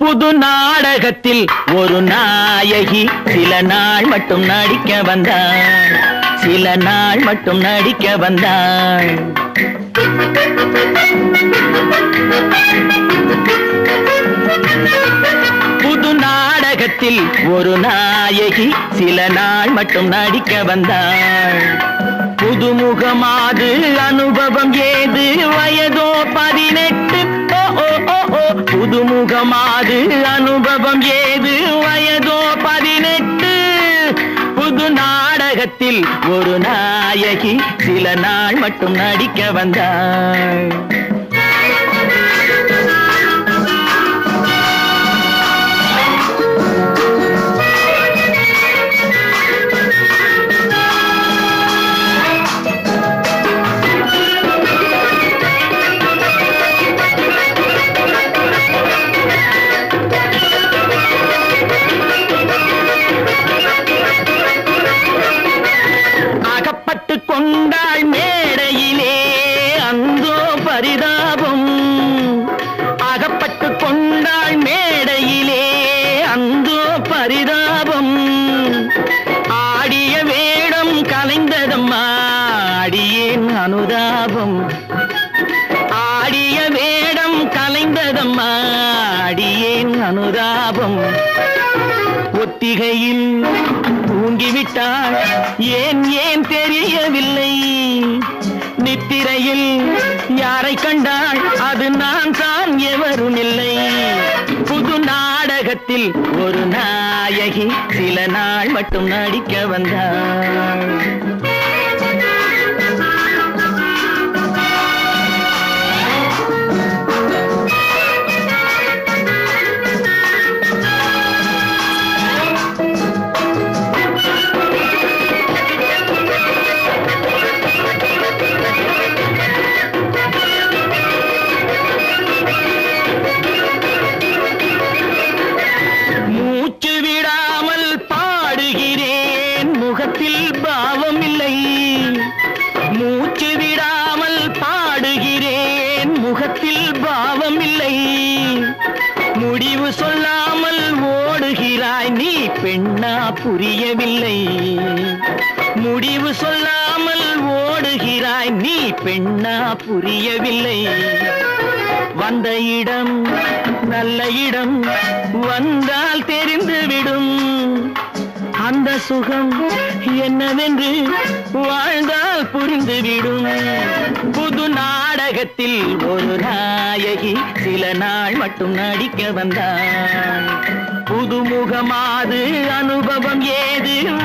புது நாடகத்தில் ஒரு நாயகி சில நாள் மட்டும் நடிக்க வந்தாள், சில நாள் மட்டும் நடிக்க வந்தாள். புது நாடகத்தில் ஒரு நாயகி சில நாள் மட்டும் நடிக்க வந்தாள். புதுமுகமாது அனுபவம் ஏது வயதோ 18. புதுமுகமாது அனுபவம் ஏது வயதோ 18. புது நாடகத்தில் ஒரு நாயகி சில நாள் மட்டும் நடிக்க வந்தாள். கொண்டாள் மேடையிலே அந்தோ பரிதாபம், அகப்பட்டு கொண்டாள் மேடையிலே அந்தோ பரிதாபம். ஆடிய வேடம் கலைந்ததம்மா அடியேன் அனுதாபம், ஆடிய வேடம் கலைந்ததம்மா அடியேன் அனுதாபம். ஒத்திகையில் தூங்கிவிட்டாள் ஏன் ஏன் தெரியவில்லை, நித்திரையில் யாரை கண்டாள் அது நான் தான் எவரும் இல்லை. புது நாடகத்தில் ஒரு நாயகி சில நாள் மட்டும் நடிக்க வந்தாள். மூச்சு விடாமல் பாடுகிறேன் முகத்தில் பாவம் இல்லை. முடிவு சொல்லாமல் ஓடுகிறாய் நீ பெண்ணா புரியவில்லை, முடிவு சொல்லாமல் ஓடுகிறாய் நீ பெண்ணா புரியவில்லை. வந்த இடம் நல்ல இடம் வந்தால் தெரிந்துவிடும், அந்த சுகம் என்னவென்று வாழ்ந்தால் புரிந்துவிடும். புது நாடகத்தில் ஒரு நாயகி சில நாள் மட்டும் நடிக்க வந்தாள். புதுமுகமாது அனுபவம் ஏது